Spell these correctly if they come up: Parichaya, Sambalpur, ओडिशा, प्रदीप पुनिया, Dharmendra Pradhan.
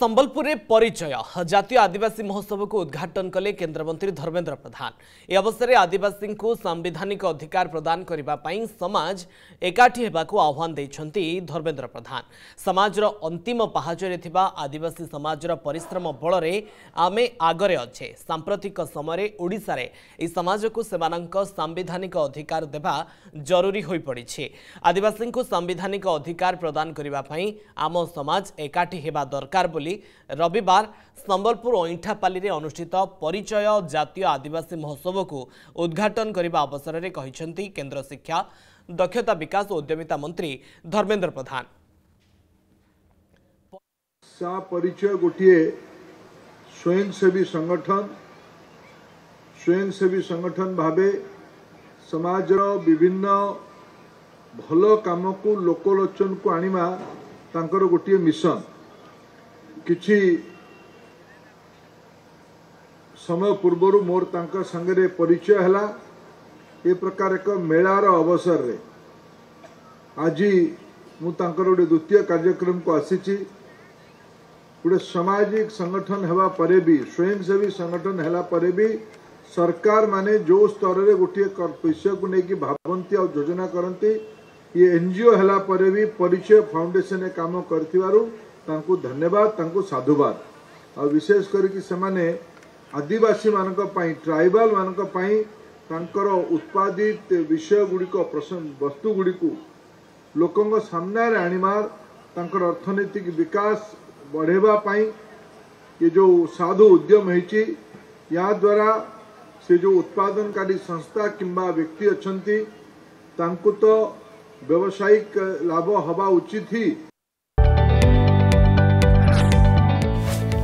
संबलपुर में परिचय जातीय आदिवासी महोत्सव को उद्घाटन कले केंद्रमंत्री धर्मेंद्र प्रधान। यह अवसर में आदिवासी को संवैधानिक अधिकार प्रदान करने समाज एकाठी होगा आह्वान देते धर्मेंद्र प्रधान। समाज अंतिम पहाचरे आदिवासी समाज परिश्रम बल आमे आगे अच्छे। सांप्रतिक समय ओडिशा यह समाज को संवैधानिक अधिकार देवा जरूरी हो पड़ी। आदिवासी को संवैधानिक अधिकार प्रदान करने आम समाज एकाठी होगा दरकार। रविवार संबलपुर ओइंठापाली में अनुष्ठित परिचय जातीय आदिवासी महोत्सव को उद्घाटन करने अवसर में कहिसेंती केंद्र शिक्षा दक्षता विकास और उद्यमिता मंत्री धर्मेंद्र प्रधान। परिचय गोटे स्वयंसेवी संगठन भावे समाज विभिन्न भल काम को लोकलोचन को आनिमा तांकर गोटे मिशन। किछि समय पूर्व मोर तांका संगरे परिचय हला। ए प्रकार एक मेलार अवसर रे आज मु तांकर गोटे द्वितीय कार्यक्रम को आसीछि। गोटे सामाजिक संगठन हेबा परे भी स्वयंसेवी संगठन हला परे भी सरकार माने जो स्तर रे गोटे विषय को लेकिन भावंती और योजना करती ये एनजीओ हला परे भी परिचय फाउंडेशन ने काम करथिवारु तांकु धन्यवाद तांकु साधुवाद। आ विशेष करके समाने आदिवासी मानक पाई ट्राइबल मानक पाई तांकर उत्पादित विषय गुड़िक वस्तु गुड़िक लोकंग सामने रे आनिमार तांकर अर्थनैतिक विकास बढ़ेबा पाई ये जो साधु उद्यम होइछि या द्वारा से जो उत्पादनकारी संस्था किंबा व्यक्ति अछंती तांकु तो व्यावसायिक लाभ हवा उचित ही।